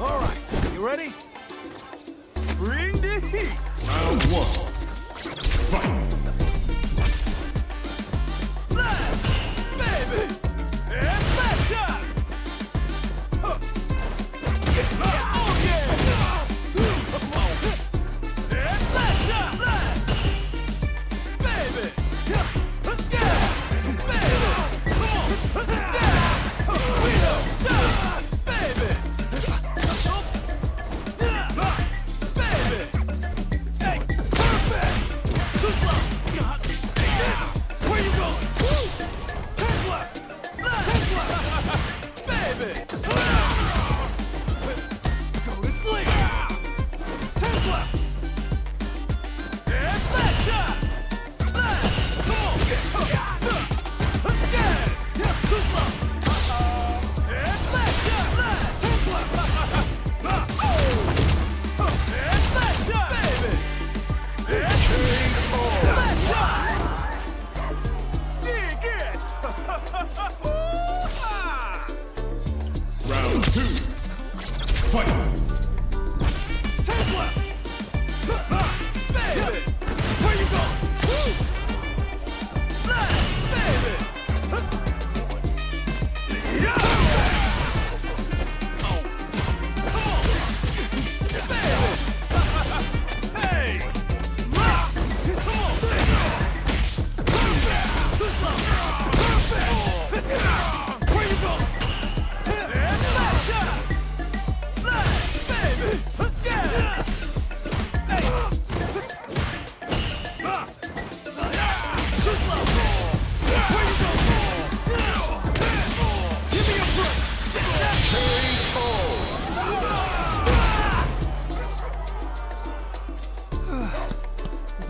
All right, you ready? Bring the heat. Round one. Fight. Smash, baby, and smash shot. Huh. Oh yeah. And smash shot. Smash, baby. Yeah, baby. Come on. Yeah. Wheel, baby.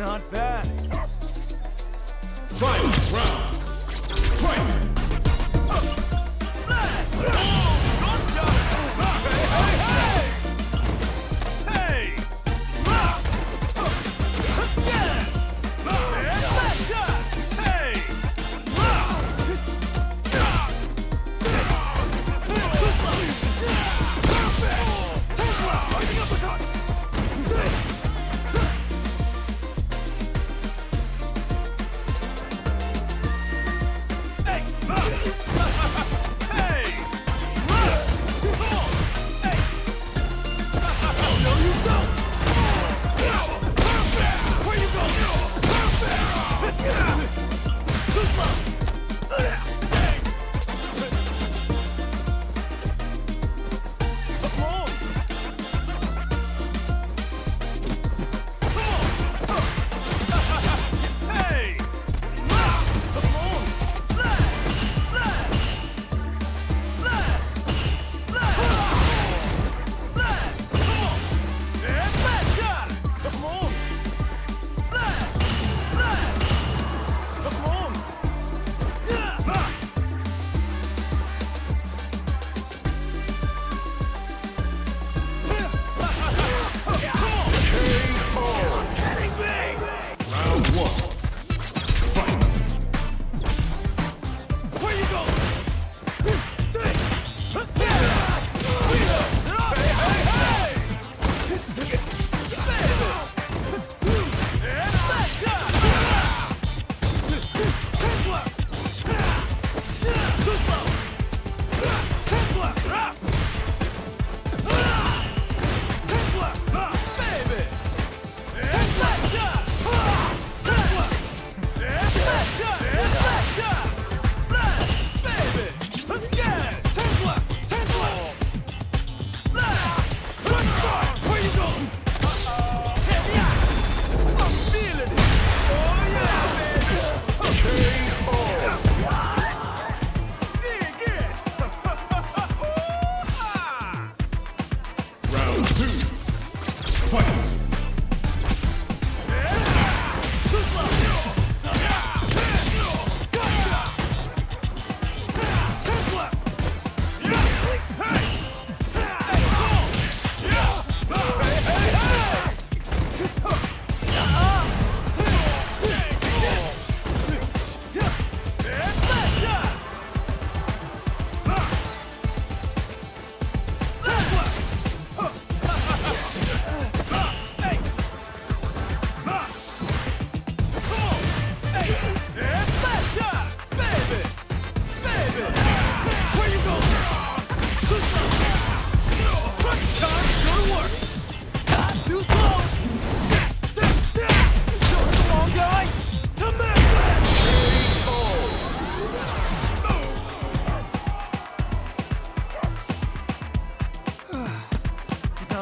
Not bad. Fight round. Fight.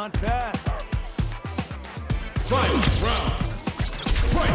Not bad. Fight round. Fight.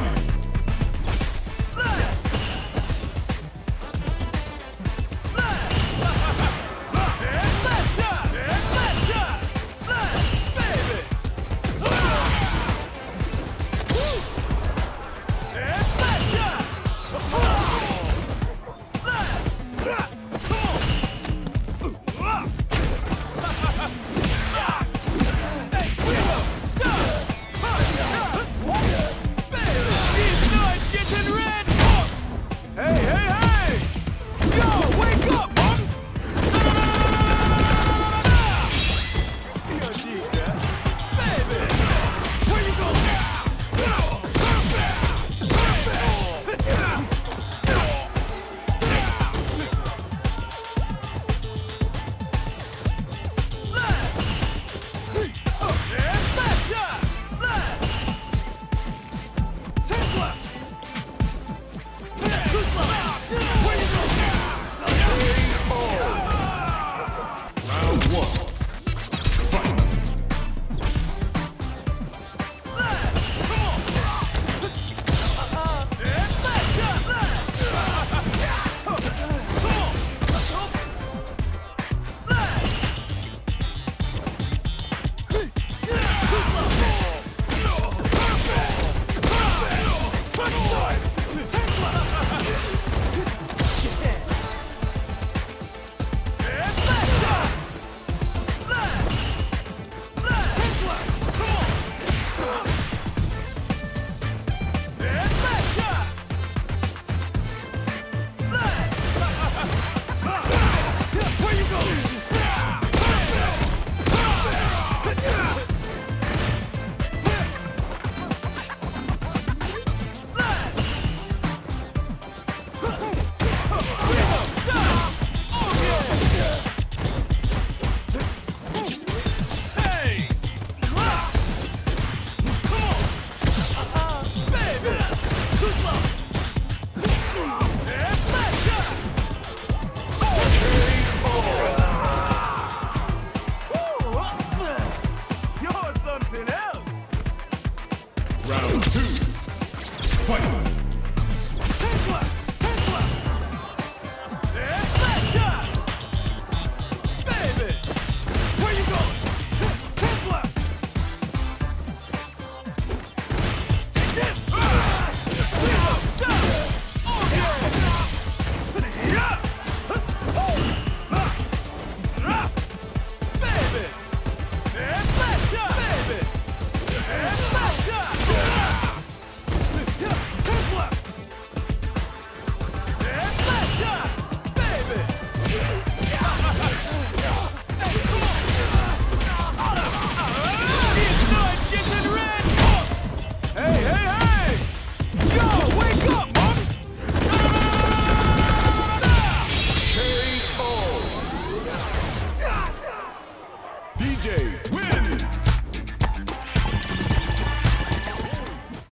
Round 2, fight! Win!